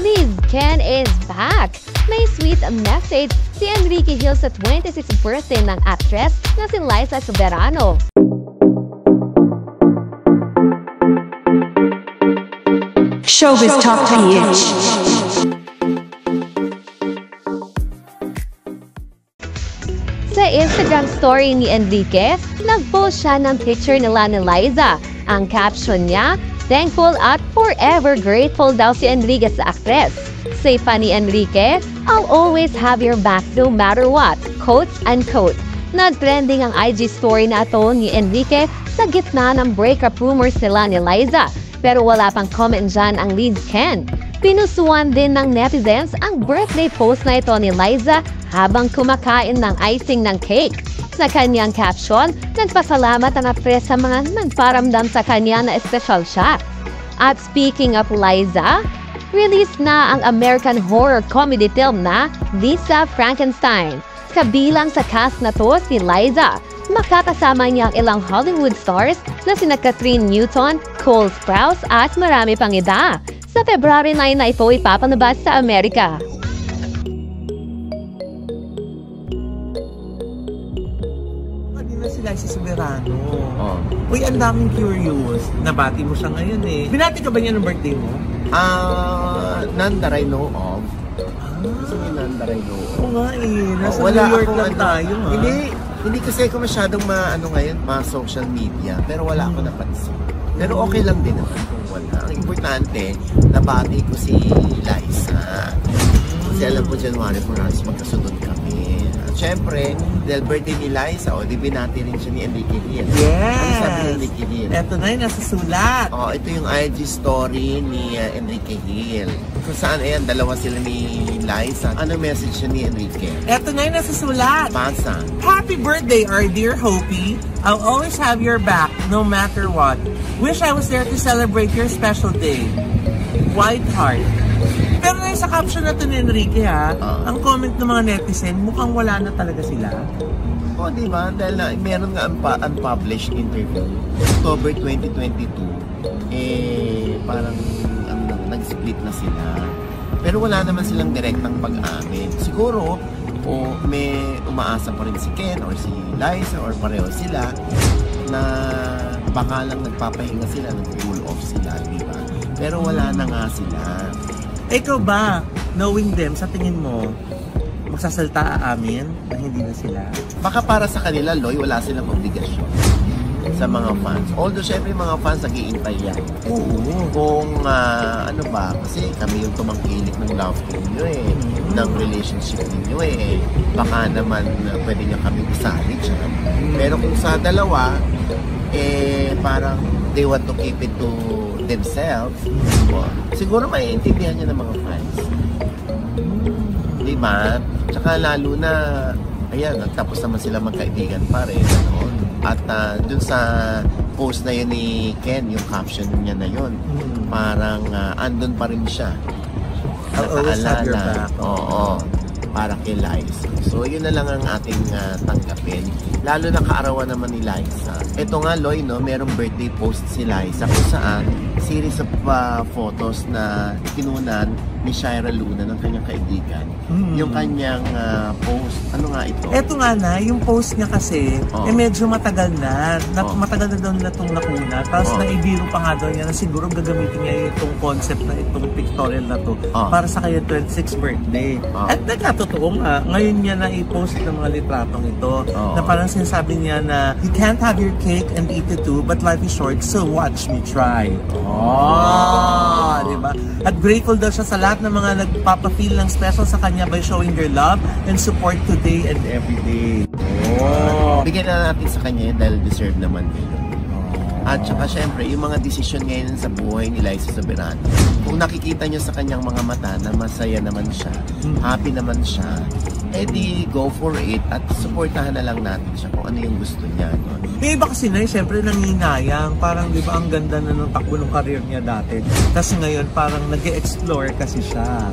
Lizquen is back! May sweet message si Enrique Gil sa 26th birthday ng actress na si Liza Soberano. Showbiz Top PH. Sa Instagram story ni Enrique, nag-post siya ng picture nila ni Liza. Ang caption niya, "Thankful at forever grateful" daw si Enrique sa actress. Say pa ni Enrique, "I'll always have your back no matter what," quotes and quote. Nag-trending ang IG story na ito ni Enrique sa gitna ng breakup rumors nila ni Liza. Pero wala pang comment dyan ang Lizquen. Pinusuan din ng netizens ang birthday post na ito ni Liza habang kumakain ng icing ng cake. Sa kanyang caption, nagpasalamat ang aktres sa mga nagparamdam sa kanya na espesyal siya. At speaking of Liza, release na ang American horror comedy film na Lisa Frankenstein. Kabilang sa cast na to si Liza. Makakasama niya ang ilang Hollywood stars na sina Catherine Newton, Cole Sprouse at marami pang iba. Sa February 9 na ito ipapanabas sa Amerika. Sila si Soberano. Uy, ang daming curious. Nabati mo siya ngayon eh. Binati ka ba niya ng birthday mo? None that I know of. Kasi none that I know of. Oo nga eh. Nasa New York lang tayo ha. Hindi kasi ako masyadong ngayon, social media. Pero wala ako napansin. Pero okay lang din naman kung wala. Ang importante, nabati ko si Liza. Kasi alam ko January 4 magkasunod kami. Siyempre, dahil birthday ni Liza, o, di binati rin siya ni Enrique Gil. Yes! Ano sabi ni Enrique Gil? Ito na yung nasusulat. O, ito yung IG story ni Enrique Gil. Kung saan, ayan, dalawa sila ni Liza. Ano message siya ni Enrique? Ito na yung nasusulat. Pasa. Happy birthday, our dear Hopi. I'll always have your back, no matter what. Wish I was there to celebrate your special day. White heart. Pero na sa caption na ito ni Enrique ha, ang comment ng mga netizen, mukhang wala na talaga sila. O diba? Dahil na, meron nga unpublished interview. October 2022, parang nag-split na sila. Pero wala naman silang direktang pag-amin. Siguro, may umaasa pa rin si Ken or si Liza or pareho sila na baka lang nagpapahinga sila, nag-cool off sila, diba? Pero wala na nga sila. Ikaw ba, knowing them, sa tingin mo, magsasalta amin na hindi na sila? Baka para sa kanila, Loy, wala silang obligasyon sa mga fans. Although, syempre, mga fans nag-iintay yan. Oo. Kung, kasi kami yung tumangkilik ng love ninyo eh, ng relationship ninyo eh. Baka naman pwede niya kami isali dyan. Pero kung sa dalawa, parang they want to keep it to themselves. Siguro maiintindihan niya ng mga fans. Diba? Tsaka lalo na, ayan, tapos naman sila magkaibigan pa rin. At dun sa post na yun ni Ken, yung caption niya na yun, parang andun pa rin siya. Nakaalala. Oo. Para kay Liza. So, yun na lang ang ating tanggapin. Lalo na kaarawan naman ni Liza. Ito nga, Loy, no? Merong birthday post si Liza kung saan series of photos na kinunan ni Shaira Luna ng kanyang kaibigan. Yung kanyang post, ano nga ito? Ito nga na, yung post niya kasi, medyo matagal na. Matagal na daw nila itong nakuna. Tapos naibiro pa nga daw niya na siguro gagamitin niya itong concept na itong pictorial na to para sa kanyang 26th birthday. At totoo nga, ngayon niya na i-post ng mga litratong ito na parang sinasabi niya na "You can't have your cake and eat it too, but life is short, so watch me try." Diba? At grateful daw siya sa lahat ng mga nagpapafeel ng special sa kanya by showing their love and support today and everyday. Bigyan na natin sa kanya dahil deserve naman yun. At saka syempre, yung mga desisyon ngayon sa buhay ni Liza Soberano. Kung nakikita nyo sa kanyang mga mata na masaya naman siya, happy naman siya, edi go for it at supportahan na lang natin siya kung ano yung gusto niya. May iba kasi na yun, syempre nanginayang. Parang diba ang ganda na nung takbo ng career niya dati. Tapos ngayon parang nag-e-explore kasi siya.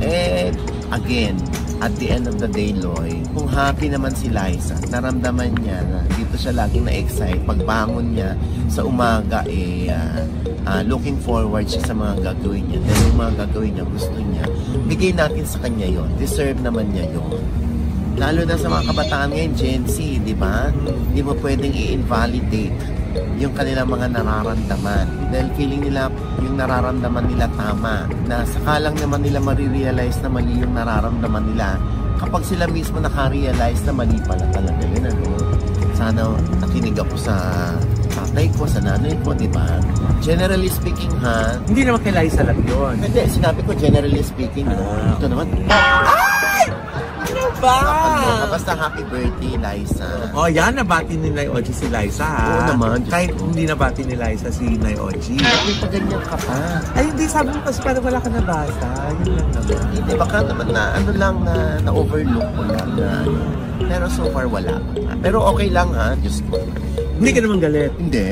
And again, at the end of the day, Loy, kung happy naman si Liza, naramdaman niya na dito siya laging na-excite. Pagbangon niya sa umaga, looking forward siya sa mga gagawin niya. Dahil yung mga gagawin niya, gusto niya, bigay natin sa kanya yon. Deserve naman niya yon. Lalo na sa mga kabataan ngayon, Gen Z, di ba? Hindi mo pwedeng i-invalidate yung kanilang mga nararamdaman. Dahil feeling nila, yung nararamdaman nila tama. Na sakalang naman nila marirealize na mali yung nararamdaman nila kapag sila mismo nakarealize na mali pala talaga yun, ano? Sana nakinig ako sa tatay ko, sa nanay ko, di ba? Generally speaking, ha? Hindi naman kay Liza lang yun. Hindi, sinabi ko generally speaking, no? Ito naman. Ay! Ano ba? Basta happy birthday, Liza. Oh, yan, nabati ni Nay Oji si Liza, ha? Oo naman. Kahit hindi nabati ni Liza si Nay Oji. Hindi pa ganyan ka pa. Ay, hindi, sabi mo kasi parang wala ka nabasa. Yun lang naman. Hindi, baka naman na, ano lang, na-overlook mo lang na, pero so far wala. Pero okay lang, ha? Diyos ko. Hindi ka naman galit. Hindi.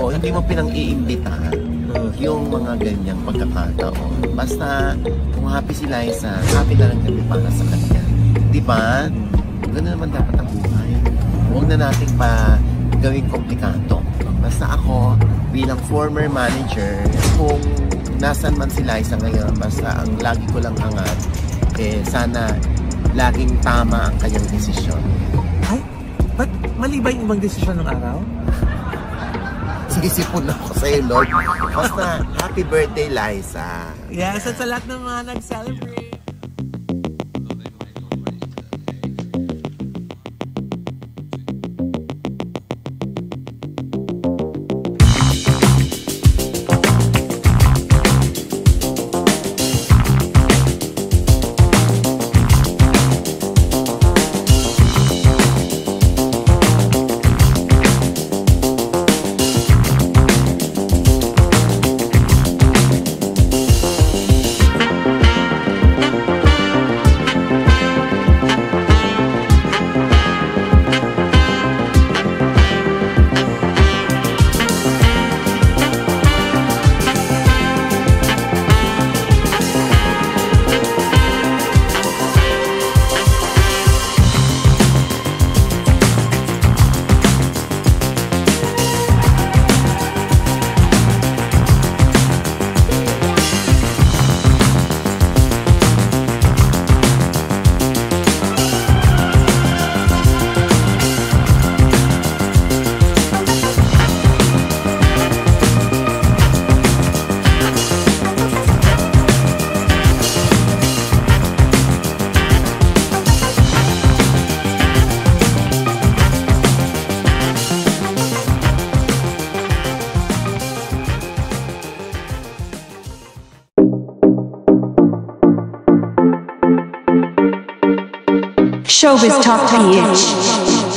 O, hindi mo pinang-iimbitahan yung mga ganyang pagkakataon. Basta, kung happy si Liza, happy na lang kami para sa kanya. Di ba? Ganun naman dapat ang buhay. Huwag na natin pa gawing komplikado. Basta ako, bilang former manager, kung nasan man si Liza ngayon, basta ang lagi ko lang hangat, eh, sana laging tama ang kanyang desisyon. Ay, ba't mali ba yung ibang desisyon ng araw? Sinisipon ako sa'yo, Lord. Basta, happy birthday, Liza. Yes, at sa lahat ng mga nag-celebrate. Showbiz Talk to you.